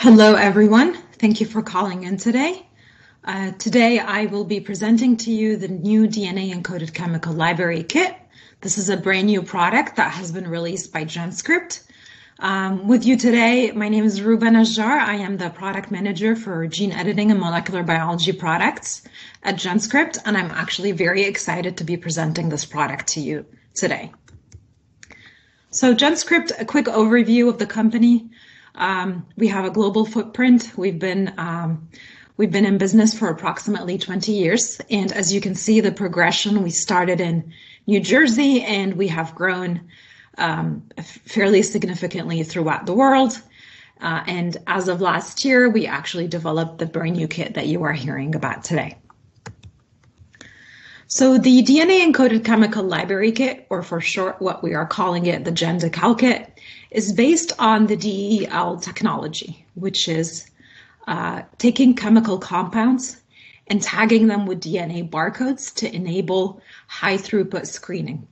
Hello, everyone. Thank you for calling in today. Today, I will be presenting to you the new DNA-Encoded Chemical Library Kit. This is a brand new product that has been released by GenScript. With you today, my name is Rouba Najjar. I am the product manager for gene editing and molecular biology products at GenScript, and I'm actually very excited to be presenting this product to you today. So GenScript, a quick overview of the company. We have a global footprint. We've been in business for approximately 20 years. And as you can see, the progression, we started in New Jersey and we have grown fairly significantly throughout the world. And as of last year, we actually developed the brand new kit that you are hearing about today. So the DNA Encoded Chemical Library Kit, or for short, what we are calling it, the GenDECL Kit, is based on the DEL technology, which is taking chemical compounds and tagging them with DNA barcodes to enable high throughput screening.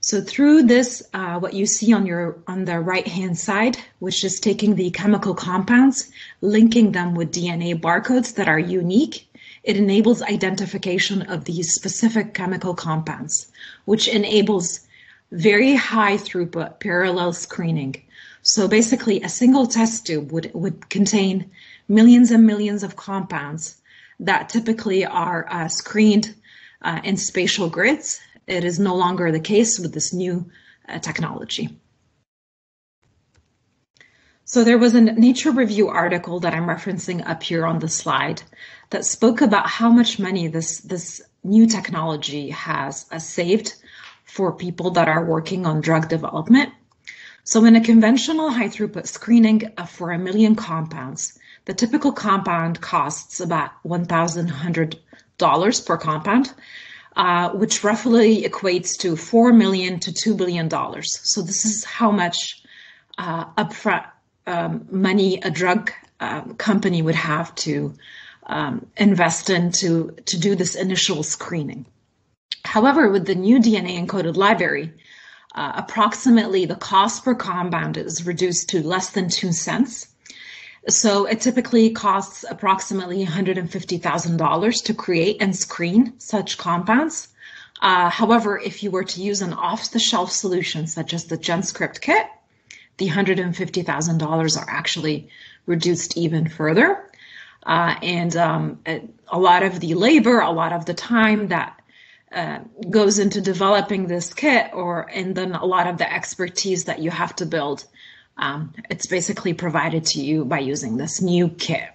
So through this, what you see on the right-hand side, which is taking the chemical compounds, linking them with DNA barcodes that are unique, it enables identification of these specific chemical compounds, which enables very high throughput parallel screening. So basically, a single test tube would contain millions and millions of compounds that typically are screened in spatial grids. It is no longer the case with this new technology. So there was a Nature Review article that I'm referencing up here on the slide that spoke about how much money this new technology has saved for people that are working on drug development. So in a conventional high throughput screening for 1 million compounds, the typical compound costs about $1,100 per compound, which roughly equates to $4 million to $2 billion. So this is how much upfront money a drug company would have to invest in to do this initial screening. However, with the new DNA encoded library, approximately the cost per compound is reduced to less than 2 cents. So it typically costs approximately $150,000 to create and screen such compounds. However, if you were to use an off-the-shelf solution such as the GenScript kit, the $150,000 are actually reduced even further. A lot of the labor, a lot of the time that goes into developing this kit, and then a lot of the expertise that you have to build, it's basically provided to you by using this new kit.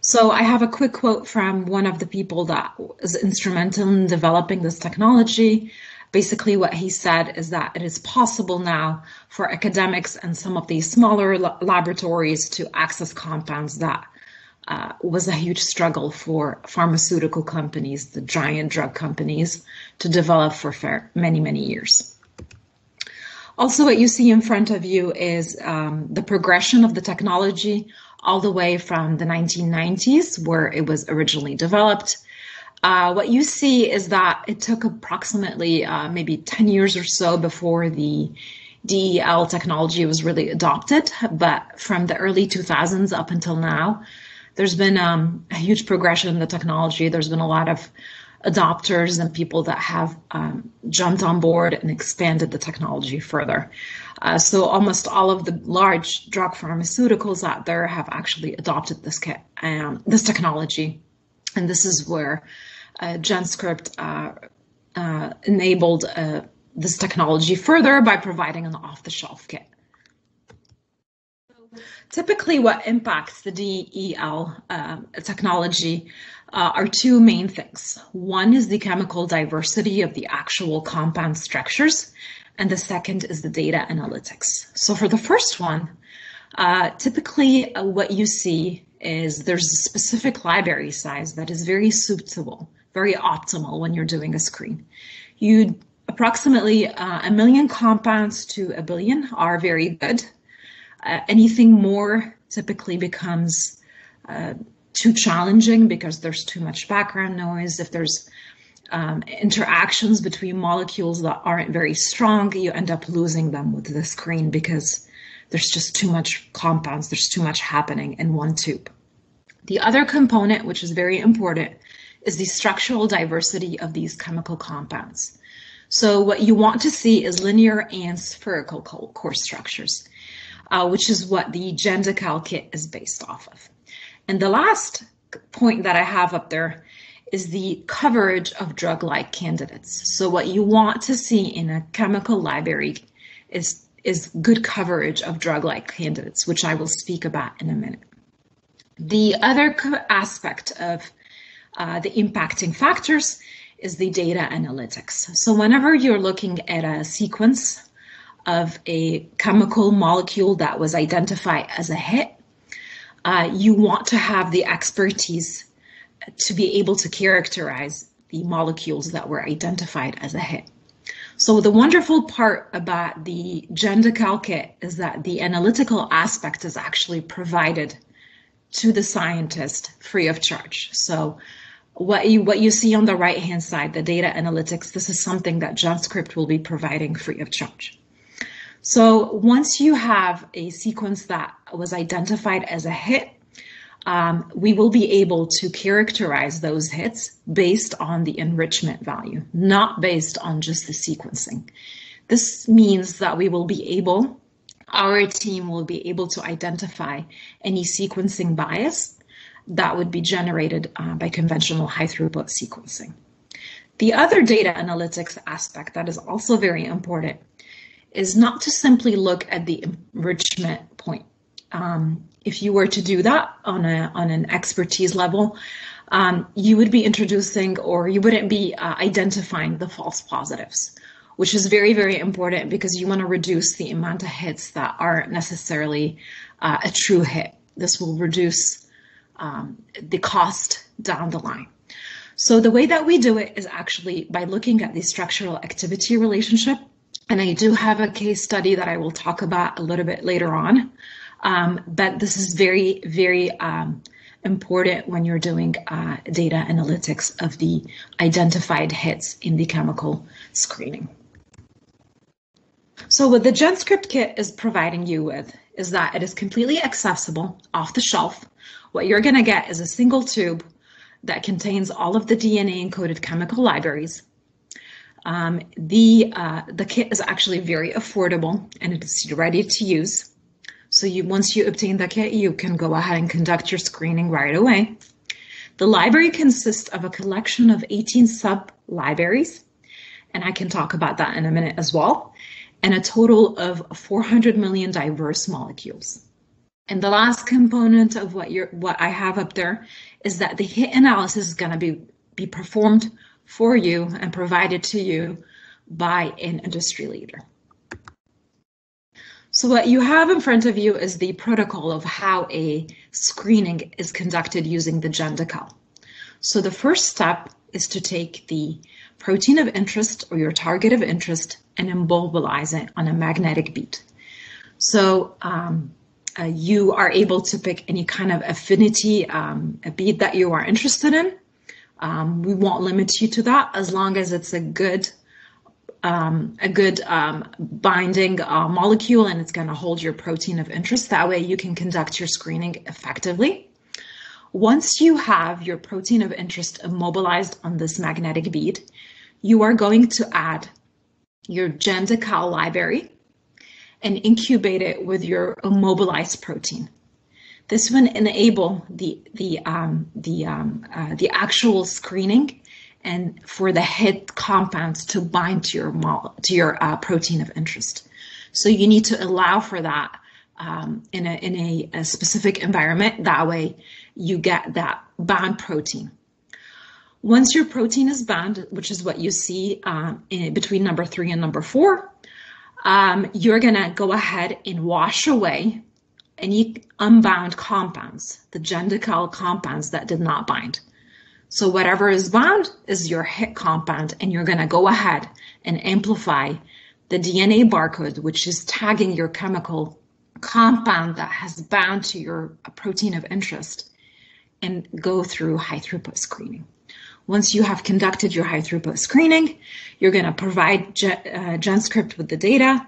So I have a quick quote from one of the people that is instrumental in developing this technology. Basically, what he said is that it is possible now for academics and some of these smaller laboratories to access compounds that was a huge struggle for pharmaceutical companies, the giant drug companies, to develop for many, many years. Also, what you see in front of you is the progression of the technology all the way from the 1990s, where it was originally developed. What you see is that it took approximately maybe 10 years or so before the DEL technology was really adopted. But from the early 2000s up until now, there's been a huge progression in the technology. There's been a lot of adopters and people that have jumped on board and expanded the technology further. So almost all of the large drug pharmaceuticals out there have actually adopted this technology. And this is where GenScript enabled this technology further by providing an off-the-shelf kit. So typically what impacts the DEL technology are two main things. One is the chemical diversity of the actual compound structures, and the second is the data analytics. So for the first one, typically what you see is there's a specific library size that is very suitable, very optimal when you're doing a screen. You approximately 1 million compounds to 1 billion are very good. Anything more typically becomes too challenging because there's too much background noise. If there's interactions between molecules that aren't very strong, you end up losing them with the screen because There's just too much compounds. There's too much happening in one tube. The other component, which is very important, is the structural diversity of these chemical compounds. So what you want to see is linear and spherical core structures, which is what the GenDECL kit is based off of. And the last point that I have up there is the coverage of drug-like candidates. So what you want to see in a chemical library is good coverage of drug-like candidates, which I will speak about in a minute. The other aspect of the impacting factors is the data analytics. So whenever you're looking at a sequence of a chemical molecule that was identified as a hit, you want to have the expertise to be able to characterize the molecules that were identified as a hit. So the wonderful part about the GenDECL kit is that the analytical aspect is actually provided to the scientist free of charge. So what you see on the right-hand side, the data analytics, this is something that GenScript will be providing free of charge. So once you have a sequence that was identified as a hit, we will be able to characterize those hits based on the enrichment value, not based on just the sequencing. This means that we will be able, our team will be able to identify any sequencing bias that would be generated by conventional high-throughput sequencing. The other data analytics aspect that is also very important is not to simply look at the enrichment point. If you were to do that on an expertise level, you would be introducing, or you wouldn't be identifying the false positives, which is very, very important because you want to reduce the amount of hits that aren't necessarily a true hit. This will reduce the cost down the line. So the way that we do it is actually by looking at the structural activity relationship. And I do have a case study that I will talk about a little bit later on. But this is very, very important when you're doing data analytics of the identified hits in the chemical screening. So what the GenScript kit is providing you with is that it is completely accessible off the shelf. What you're going to get is a single tube that contains all of the DNA-encoded chemical libraries. The kit is actually very affordable and it is ready to use. So once you obtain the kit, you can go ahead and conduct your screening right away. The library consists of a collection of 18 sub-libraries, and I can talk about that in a minute as well, and a total of 400 million diverse molecules. And the last component of what I have up there is that the hit analysis is going to be performed for you and provided to you by an industry leader. So what you have in front of you is the protocol of how a screening is conducted using the GenDECL. So the first step is to take the protein of interest or your target of interest and immobilize it on a magnetic bead. So you are able to pick any kind of affinity a bead that you are interested in. We won't limit you to that as long as it's a good binding molecule and it's going to hold your protein of interest. That way you can conduct your screening effectively. Once you have your protein of interest immobilized on this magnetic bead, you are going to add your GenDECL library and incubate it with your immobilized protein. This will enable the actual screening and for the hit compounds to bind to your protein of interest. So you need to allow for that in a specific environment. That way you get that bound protein. Once your protein is bound, which is what you see between number 3 and number 4, you're going to go ahead and wash away any unbound compounds, the GenDECL compounds that did not bind. So whatever is bound is your hit compound, and you're going to go ahead and amplify the DNA barcode, which is tagging your chemical compound that has bound to your protein of interest, and go through high-throughput screening. Once you have conducted your high-throughput screening, you're going to provide GenScript with the data,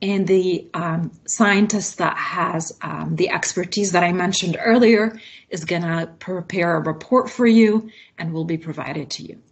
and the scientist that has the expertise that I mentioned earlier is going to prepare a report for you and will be provided to you.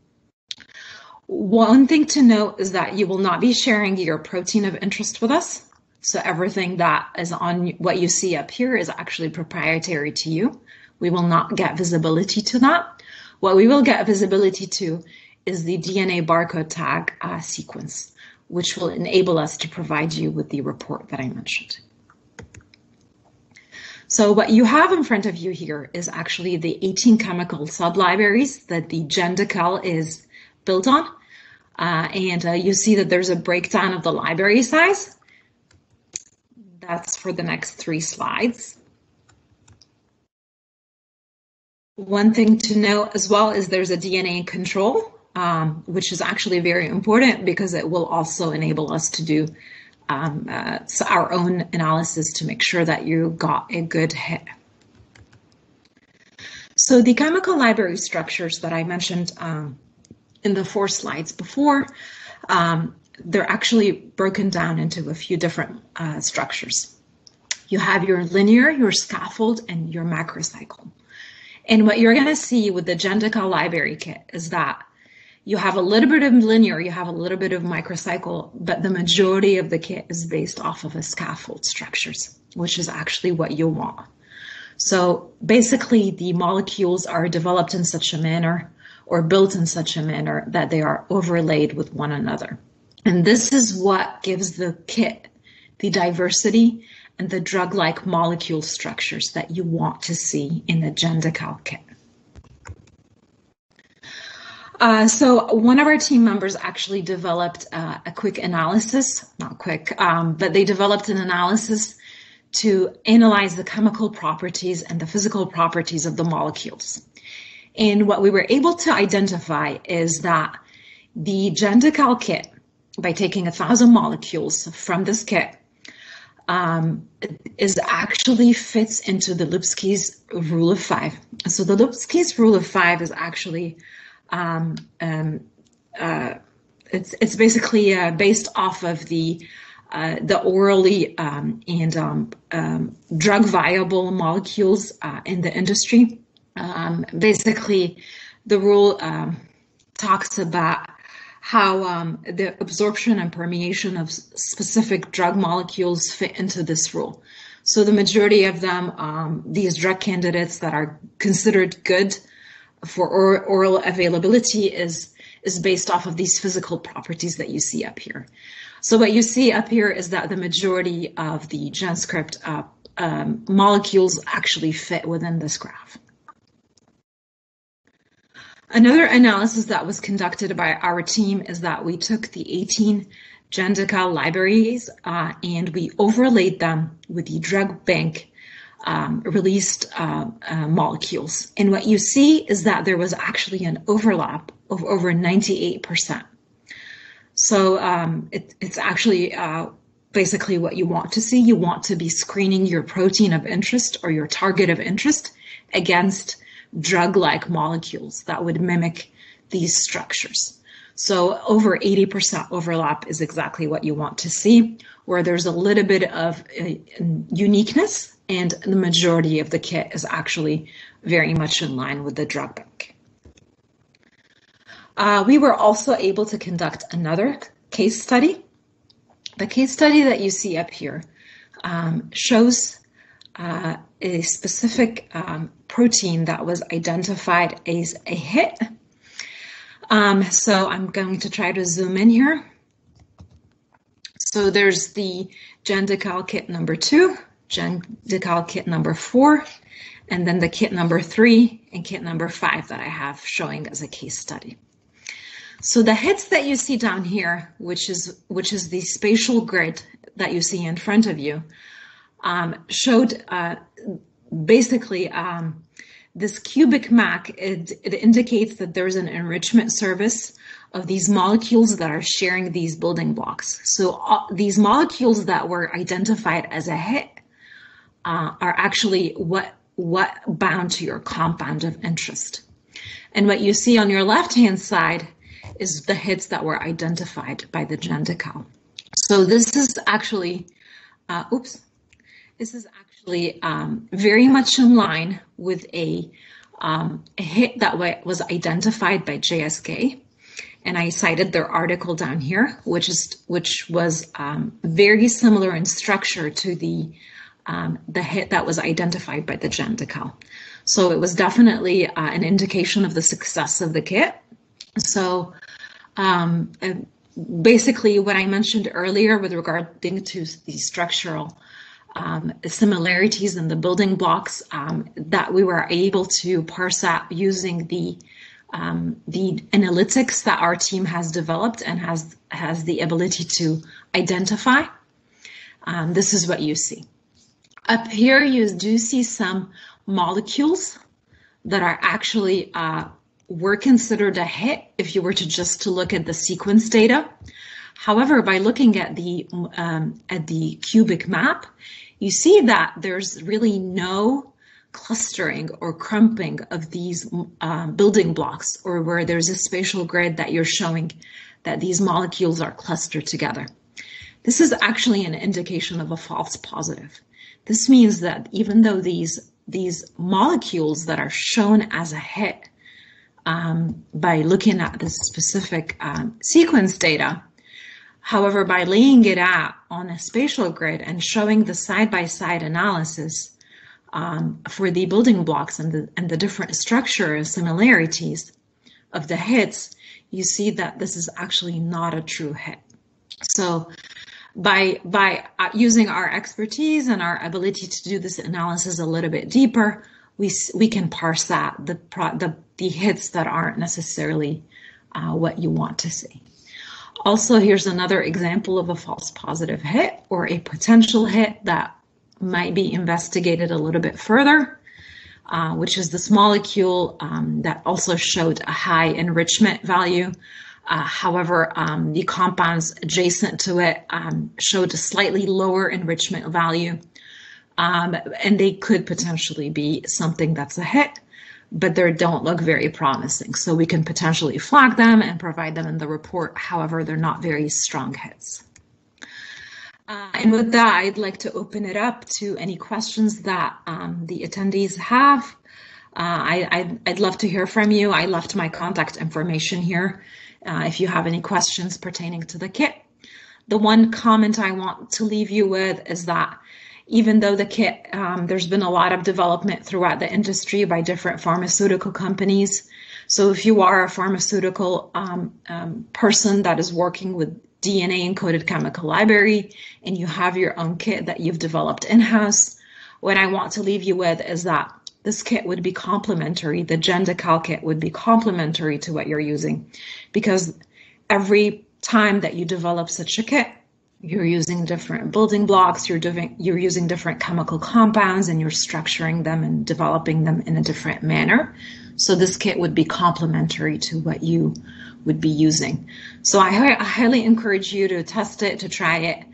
One thing to note is that you will not be sharing your protein of interest with us. So everything that is on what you see up here is actually proprietary to you. We will not get visibility to that. What we will get visibility to is the DNA barcode tag sequence, which will enable us to provide you with the report that I mentioned. So what you have in front of you here is actually the 18 chemical sublibraries that the GenDECL is built on. You see that there's a breakdown of the library size. That's for the next 3 slides. One thing to note as well is there's a DNA control, which is actually very important because it will also enable us to do our own analysis to make sure that you got a good hit. So the chemical library structures that I mentioned in the 4 slides before, they're actually broken down into a few different structures. You have your linear, your scaffold, and your macrocycle. And what you're going to see with the GenDECL library kit is that you have a little bit of linear, you have a little bit of microcycle, but the majority of the kit is based off of a scaffold structures, which is actually what you want. So basically the molecules are developed in such a manner or built in such a manner that they are overlaid with one another. And this is what gives the kit the diversity and the drug-like molecule structures that you want to see in the GenDECL kit. So one of our team members actually developed a quick analysis, not quick, but they developed an analysis to analyze the chemical properties and the physical properties of the molecules. And what we were able to identify is that the GenDECL kit, by taking 1,000 molecules from this kit, is actually fits into the Lipinski's rule of 5. So the Lipinski's rule of 5 is actually it's basically based off of the orally drug viable molecules in the industry. Basically, the rule talks about how the absorption and permeation of specific drug molecules fit into this rule. So the majority of them, these drug candidates that are considered good for oral availability is based off of these physical properties that you see up here. So what you see up here is that the majority of the GenScript molecules actually fit within this graph. Another analysis that was conducted by our team is that we took the 18 GenDECL libraries and we overlaid them with the DrugBank released molecules. And what you see is that there was actually an overlap of over 98%. So it's actually basically what you want to see. You want to be screening your protein of interest or your target of interest against drug-like molecules that would mimic these structures. So over 80% overlap is exactly what you want to see, where there's a little bit of uniqueness, and the majority of the kit is actually very much in line with the drug bank. We were also able to conduct another case study. The case study that you see up here shows a specific protein that was identified as a hit. So I'm going to try to zoom in here. So there's the GenDECL kit number 2. GenDECL kit number 4, and then the kit number 3 and kit number 5 that I have showing as a case study. So the hits that you see down here, which is the spatial grid that you see in front of you, showed basically this cubic MAC. It indicates that there's an enrichment service of these molecules that are sharing these building blocks. So these molecules that were identified as a hit are actually what bound to your compound of interest. And what you see on your left-hand side is the hits that were identified by the GenDECL. So this is actually, very much in line with a hit that was identified by JSK. And I cited their article down here, which was very similar in structure to the hit that was identified by the GenDECL. So it was definitely an indication of the success of the kit. So basically what I mentioned earlier with regarding to the structural similarities in the building blocks that we were able to parse out using the analytics that our team has developed and has the ability to identify. This is what you see. Up here, you do see some molecules that are actually were considered a hit if you were to just to look at the sequence data. However, by looking at the cubic map, you see that there's really no clustering or clumping of these building blocks, or where there's a spatial grid that you're showing that these molecules are clustered together. This is actually an indication of a false positive. This means that even though these molecules that are shown as a hit by looking at the specific sequence data, however, by laying it out on a spatial grid and showing the side-by-side analysis for the building blocks and the different structure similarities of the hits, you see that this is actually not a true hit. So by using our expertise and our ability to do this analysis a little bit deeper, we can parse out the hits that aren't necessarily what you want to see. Also, here's another example of a false positive hit or a potential hit that might be investigated a little bit further, which is this molecule that also showed a high enrichment value. However, the compounds adjacent to it showed a slightly lower enrichment value, and they could potentially be something that's a hit, but they don't look very promising. So we can potentially flag them and provide them in the report. However, they're not very strong hits. And with that, I'd like to open it up to any questions that the attendees have. I'd love to hear from you. I left my contact information here if you have any questions pertaining to the kit. The one comment I want to leave you with is that even though the kit, there's been a lot of development throughout the industry by different pharmaceutical companies. So if you are a pharmaceutical person that is working with DNA-Encoded Chemical Library, and you have your own kit that you've developed in-house, what I want to leave you with is that this kit would be complementary, the GenDECL kit would be complementary to what you're using, because every time that you develop such a kit, you're using different building blocks, you're using different chemical compounds, and you're structuring them and developing them in a different manner. So this kit would be complementary to what you would be using. So I highly encourage you to test it, to try it.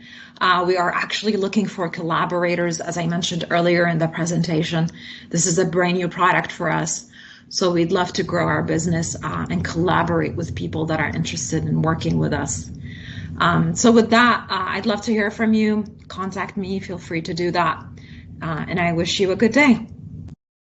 We are actually looking for collaborators, as I mentioned earlier in the presentation. This is a brand new product for us. So we'd love to grow our business and collaborate with people that are interested in working with us. So with that, I'd love to hear from you. Contact me, feel free to do that. And I wish you a good day.